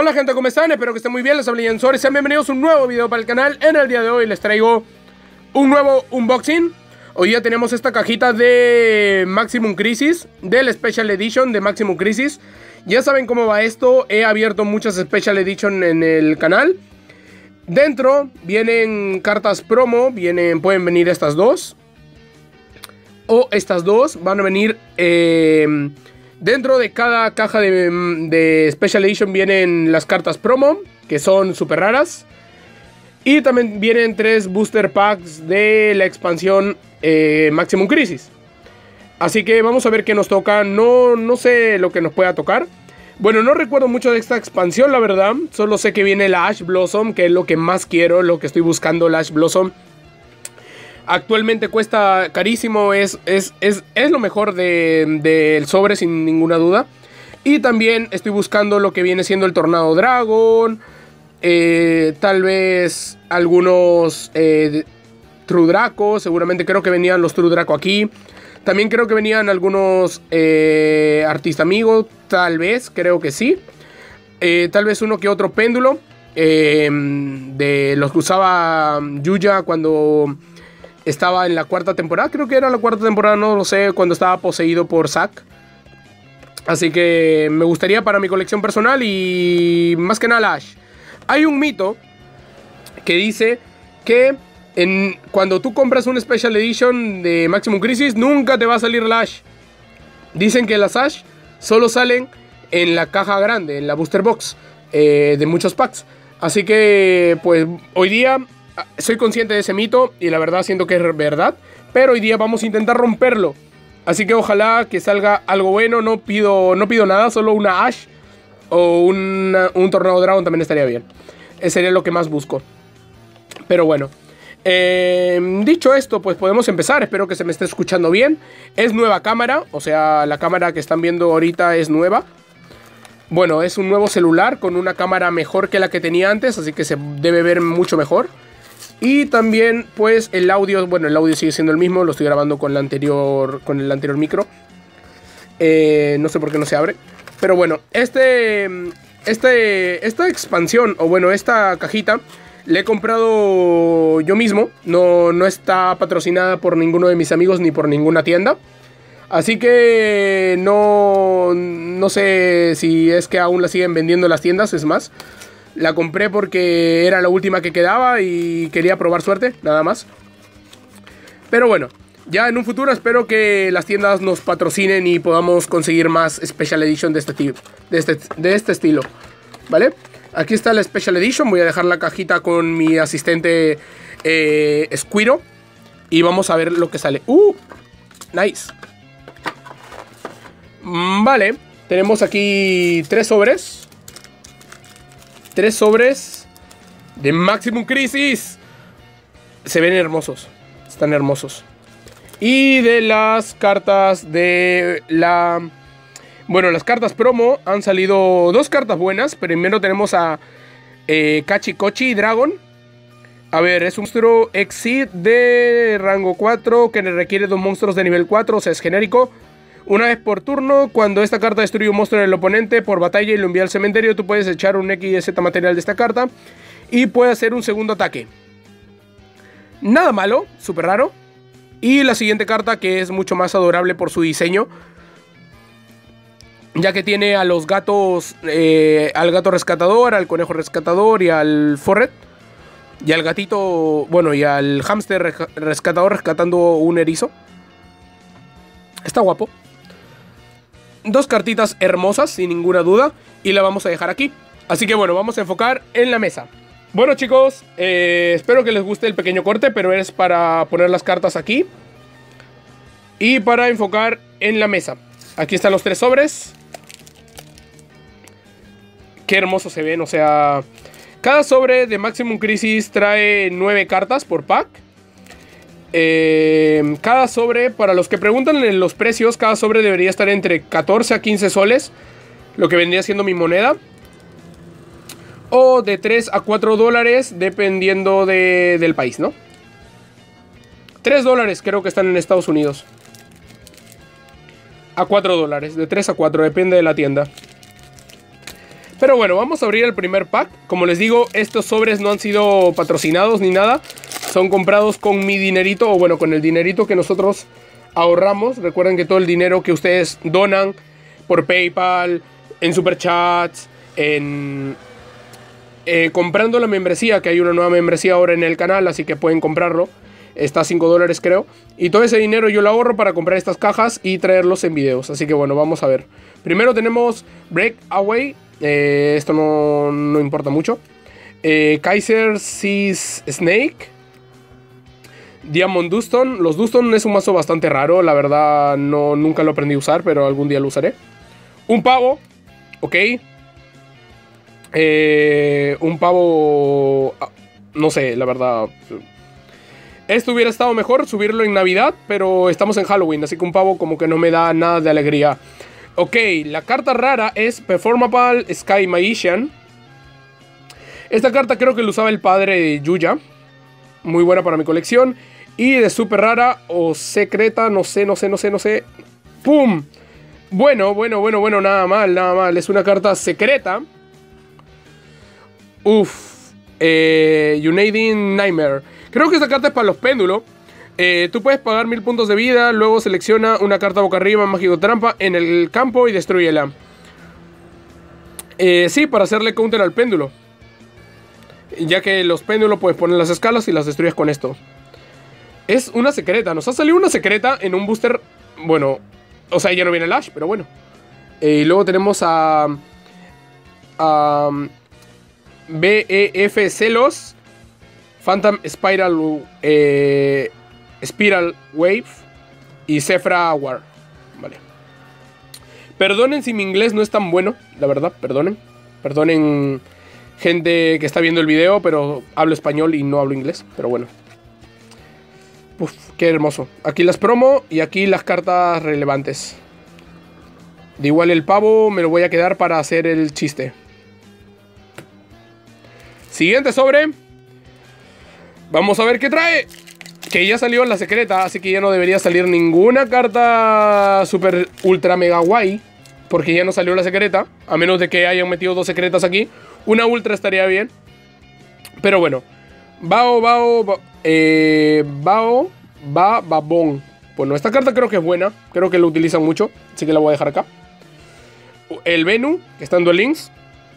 Hola gente, ¿cómo están? Espero que estén muy bien, les hablo Yansor. Sean bienvenidos a un nuevo video para el canal. En el día de hoy les traigo un nuevo unboxing. Hoy ya tenemos esta cajita de Maximum Crisis, del Special Edition de Maximum Crisis. Ya saben cómo va esto, he abierto muchas Special Edition en el canal. Dentro vienen cartas promo, pueden venir estas dos. O estas dos, van a venir... dentro de cada caja de Special Edition vienen las cartas promo, que son súper raras. Y también vienen tres booster packs de la expansión Maximum Crisis. Así que vamos a ver qué nos toca. No sé lo que nos pueda tocar. Bueno, no recuerdo mucho de esta expansión, la verdad. Solo sé que viene la Ash Blossom, que es lo que más quiero, lo que estoy buscando, la Ash Blossom. Actualmente cuesta carísimo, es lo mejor del sobre sin ninguna duda. Y también estoy buscando lo que viene siendo el Tornado Dragon, tal vez algunos True Draco, seguramente creo que venían los True Draco aquí. También creo que venían algunos Artista Amigo, tal vez, creo que sí. Tal vez uno que otro péndulo, de los que usaba Yuya cuando... estaba en la cuarta temporada, creo que era la cuarta temporada, no lo sé, cuando estaba poseído por Zack. Así que me gustaría para mi colección personal y más que nada la Ash. Hay un mito que dice que cuando tú compras un Special Edition de Maximum Crisis, nunca te va a salir la Ash. Dicen que las Ash solo salen en la caja grande, en la Booster Box de muchos packs. Así que pues hoy día... soy consciente de ese mito y la verdad siento que es verdad, pero hoy día vamos a intentar romperlo. Así que ojalá que salga algo bueno, no pido nada, solo una Ash o un Tornado Dragon también estaría bien. Ese sería lo que más busco. Pero bueno, dicho esto, pues podemos empezar, espero que se me esté escuchando bien. Es nueva cámara, o sea, la cámara que están viendo ahorita es nueva. Bueno, es un nuevo celular con una cámara mejor que la que tenía antes, así que se debe ver mucho mejor. Y también pues el audio, bueno, el audio sigue siendo el mismo, lo estoy grabando con el anterior micro. No sé por qué no se abre. Pero bueno, esta expansión, o bueno, esta cajita, la he comprado yo mismo. No está patrocinada por ninguno de mis amigos ni por ninguna tienda. Así que no sé si es que aún la siguen vendiendo en las tiendas, es más... la compré porque era la última que quedaba y quería probar suerte, nada más. Pero bueno, ya en un futuro espero que las tiendas nos patrocinen y podamos conseguir más Special Edition de este estilo, ¿vale? Aquí está la Special Edition, voy a dejar la cajita con mi asistente Squiro y vamos a ver lo que sale. ¡Uh! Nice. Vale, tenemos aquí tres sobres de Maximum Crisis. Se ven hermosos. Están hermosos. Y de las cartas de la... bueno, las cartas promo han salido dos cartas buenas. Primero tenemos a Kachi Kochi Dragon. A ver, es un monstruo Exit de rango 4 que requiere dos monstruos de nivel 4. O sea, es genérico. Una vez por turno, cuando esta carta destruye un monstruo del oponente por batalla y lo envía al cementerio, tú puedes echar un XYZ material de esta carta y puede hacer un segundo ataque. Nada malo, súper raro. Y la siguiente carta, que es mucho más adorable por su diseño, ya que tiene a los gatos, al gato rescatador, al conejo rescatador y al forret. Y al gatito, bueno, y al hámster rescatador rescatando un erizo. Está guapo. Dos cartitas hermosas, sin ninguna duda, y la vamos a dejar aquí. Así que bueno, vamos a enfocar en la mesa. Bueno chicos, espero que les guste el pequeño corte, pero es para poner las cartas aquí y para enfocar en la mesa. Aquí están los tres sobres. Qué hermosos se ven, o sea... cada sobre de Maximum Crisis trae 9 cartas por pack. Cada sobre, para los que preguntan en los precios, cada sobre debería estar entre 14 a 15 soles, lo que vendría siendo mi moneda, o de 3 a 4 dólares dependiendo del país, ¿no? 3 dólares creo que están en Estados Unidos, a 4 dólares, de 3 a 4, depende de la tienda. Pero bueno, vamos a abrir el primer pack. Como les digo, estos sobres no han sido patrocinados ni nada. Son comprados con mi dinerito, o bueno, con el dinerito que nosotros ahorramos. Recuerden que todo el dinero que ustedes donan por PayPal, en superchats, en... comprando la membresía, que hay una nueva membresía ahora en el canal, así que pueden comprarlo. Está a $5 creo. Y todo ese dinero yo lo ahorro para comprar estas cajas y traerlos en videos. Así que bueno, vamos a ver. Primero tenemos Breakaway. Esto no importa mucho. Kaiser Seas Snake. Diamond Duston. Los Duston es un mazo bastante raro. La verdad no, nunca lo aprendí a usar, pero algún día lo usaré. Un pavo. Ok. Un pavo... No sé, la verdad... Esto hubiera estado mejor subirlo en Navidad, pero estamos en Halloween, así que un pavo como que no me da nada de alegría. Ok, la carta rara es Performapal Sky Magician. Esta carta creo que la usaba el padre de Yuya. Muy buena para mi colección. Y de super rara o secreta, no sé. ¡Pum! Bueno, nada mal. Es una carta secreta. Uf. Unending Nightmare. Creo que esta carta es para los péndulos. Tú puedes pagar 1000 puntos de vida, luego selecciona una carta boca arriba, mágico trampa, en el campo y destrúyela. Sí, para hacerle counter al péndulo. Ya que los péndulos puedes poner las escalas y las destruyes con esto. Es una secreta. Nos ha salido una secreta en un booster. Bueno, o sea, ya no viene el Ash, pero bueno. Y luego tenemos a B.E.F. Celos. Phantom Spiral, Spiral Wave y Zefra War. Vale. Perdonen si mi inglés no es tan bueno, la verdad, perdonen. Perdonen gente que está viendo el video, pero hablo español y no hablo inglés, pero bueno. Uf, qué hermoso. Aquí las promo y aquí las cartas relevantes. De igual el pavo me lo voy a quedar para hacer el chiste. Siguiente sobre... Vamos a ver qué trae. Que ya salió la secreta, así que ya no debería salir ninguna carta super ultra mega guay. Porque ya no salió la secreta. A menos de que hayan metido dos secretas aquí. Una ultra estaría bien. Pero bueno. Babón. Bueno, esta carta creo que es buena. Creo que la utilizan mucho. Así que la voy a dejar acá. El Venu, que está en Duel Links.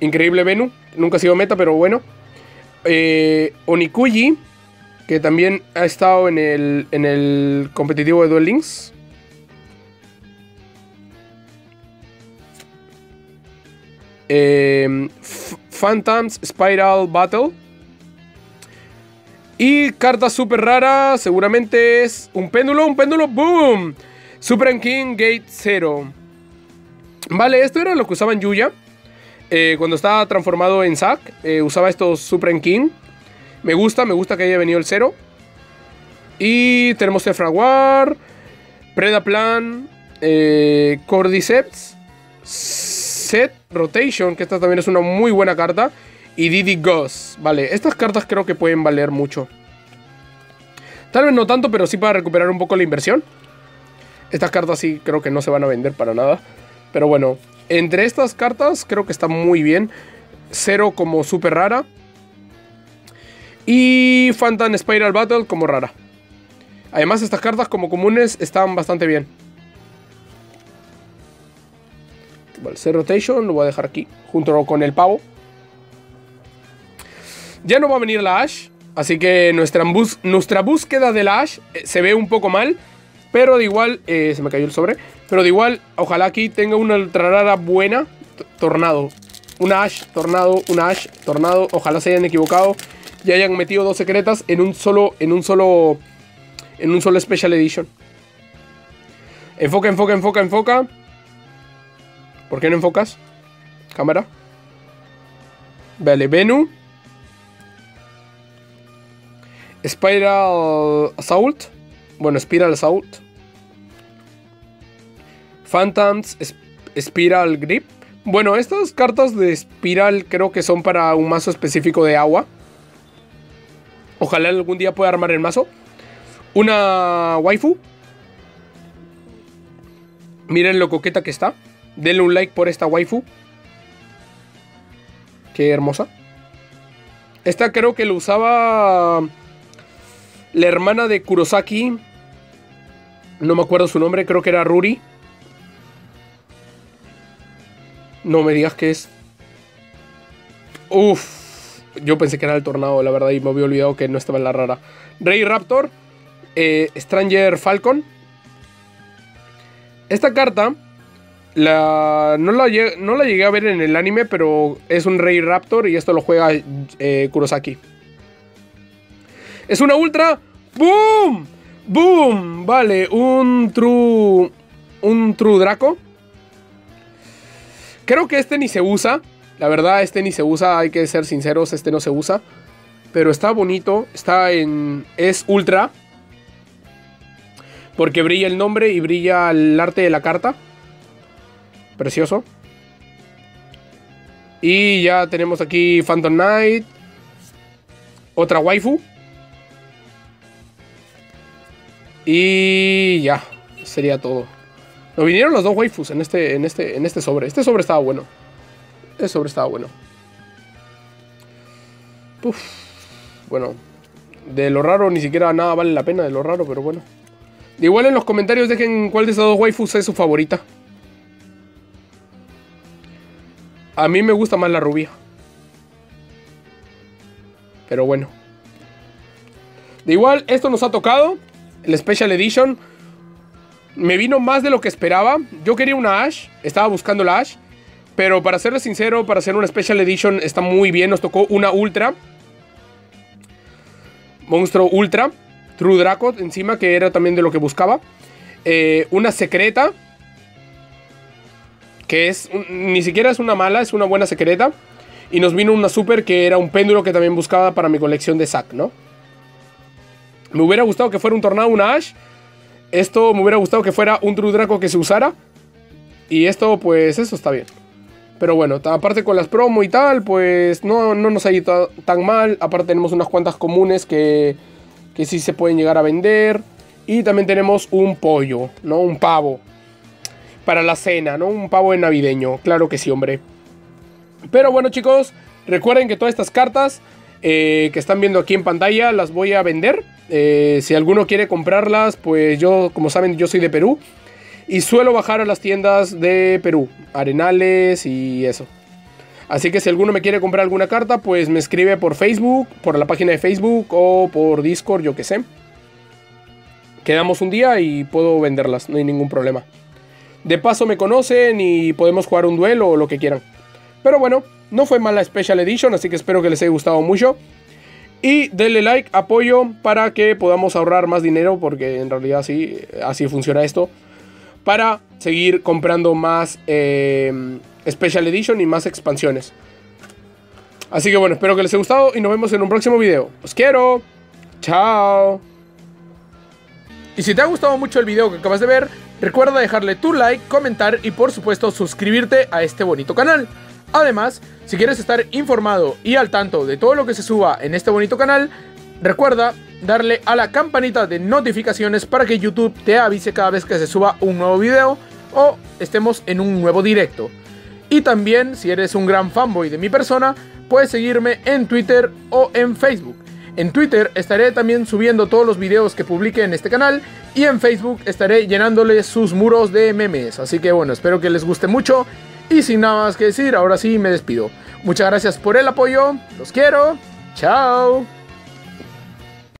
Increíble Venu. Nunca ha sido meta, pero bueno. Onikuji. Que también ha estado en el competitivo de Duel Links. Phantoms Spiral Battle. Y carta súper rara. Seguramente es un péndulo. ¡Boom! Super King Gate 0. Vale, esto era lo que usaban Yuya. Cuando estaba transformado en Zack. Usaba estos Super King. Me gusta que haya venido el 0. Y tenemos Zefra War, Preda Plan, Cordyceps, Set Rotation, que esta también es una muy buena carta. Y Didi Ghost. Vale, estas cartas creo que pueden valer mucho. Tal vez no tanto, pero sí para recuperar un poco la inversión. Estas cartas sí creo que no se van a vender para nada. Pero bueno, entre estas cartas creo que está muy bien. 0 como súper rara. Y Phantom Spiral Battle como rara. Además estas cartas como comunes están bastante bien. Vale, Set Rotation lo voy a dejar aquí, junto con el pavo. Ya no va a venir la Ash, así que nuestra búsqueda de la Ash se ve un poco mal. Pero de igual, se me cayó el sobre. Pero de igual, ojalá aquí tenga una ultra rara buena. Tornado. Una Ash, Tornado. Ojalá se hayan equivocado y hayan metido dos secretas en un solo Special Edition. Enfoca. ¿Por qué no enfocas? Cámara. Vale, Venu. Spiral Assault. Phantoms Spiral Grip. Bueno, estas cartas de Spiral creo que son para un mazo específico de agua. Ojalá algún día pueda armar el mazo. Una waifu. Miren lo coqueta que está. Denle un like por esta waifu. Qué hermosa. Esta creo que lo usaba la hermana de Kurosaki. No me acuerdo su nombre, creo que era Ruri. No me digas que es... Uf, yo pensé que era el Tornado, la verdad, y me había olvidado que no estaba en la rara. Rey Raptor, Stranger Falcon. Esta carta no la llegué a ver en el anime, pero es un Rey Raptor y esto lo juega Kurosaki. Es una ultra. ¡Boom! ¡Boom! Vale, un True Draco. Creo que este ni se usa. La verdad, este ni se usa, hay que ser sinceros, este no se usa. Pero está bonito, está en... es ultra. Porque brilla el nombre y brilla el arte de la carta. Precioso. Y ya tenemos aquí Phantom Knight. Otra waifu. Y ya, sería todo. Nos vinieron los dos waifus en este sobre. Este sobre estaba bueno. Este sobre estaba bueno. Uf. Bueno, de lo raro ni siquiera nada vale la pena de lo raro, pero bueno. Igual en los comentarios dejen cuál de esas dos waifus es su favorita. A mí me gusta más la rubia. Pero bueno. De igual, esto nos ha tocado. El Special Edition me vino más de lo que esperaba. Yo quería una Ash, estaba buscando la Ash, pero para serles sincero, para hacer una Special Edition está muy bien. Nos tocó una Ultra, Monstruo Ultra, True Draco encima, que era también de lo que buscaba. Una secreta, que es, ni siquiera es una mala, es una buena secreta. Y nos vino una Super, que era un péndulo que también buscaba para mi colección de Zack, ¿no? Me hubiera gustado que fuera un Tornado, una Ash. Esto me hubiera gustado que fuera un True Draco que se usara. Y esto, pues, eso está bien. Pero bueno, aparte con las promo y tal, pues no nos ha ido tan mal. Aparte tenemos unas cuantas comunes que sí se pueden llegar a vender. Y también tenemos un pollo, ¿no? Un pavo. Para la cena, ¿no? Un pavo de navideño. Claro que sí, hombre. Pero bueno, chicos, recuerden que todas estas cartas que están viendo aquí en pantalla las voy a vender. Si alguno quiere comprarlas, pues yo, como saben, yo soy de Perú y suelo bajar a las tiendas de Perú, Arenales y eso. Así que si alguno me quiere comprar alguna carta, pues me escribe por Facebook, por la página de Facebook o por Discord, yo que sé. Quedamos un día y puedo venderlas, no hay ningún problema. De paso me conocen y podemos jugar un duelo o lo que quieran. Pero bueno, no fue mala Special Edition, así que espero que les haya gustado mucho. Y denle like, apoyo, para que podamos ahorrar más dinero, porque en realidad sí, así funciona esto. Para seguir comprando más Special Edition y más expansiones. Así que bueno, espero que les haya gustado y nos vemos en un próximo video. ¡Os quiero! ¡Chao! Y si te ha gustado mucho el video que acabas de ver, recuerda dejarle tu like, comentar y por supuesto suscribirte a este bonito canal. Además, si quieres estar informado y al tanto de todo lo que se suba en este bonito canal, recuerda darle a la campanita de notificaciones para que YouTube te avise cada vez que se suba un nuevo video o estemos en un nuevo directo. Y también, si eres un gran fanboy de mi persona, puedes seguirme en Twitter o en Facebook. En Twitter estaré también subiendo todos los videos que publique en este canal y en Facebook estaré llenándole sus muros de memes. Así que bueno, espero que les guste mucho. Y sin nada más que decir, ahora sí me despido. Muchas gracias por el apoyo, los quiero, chao.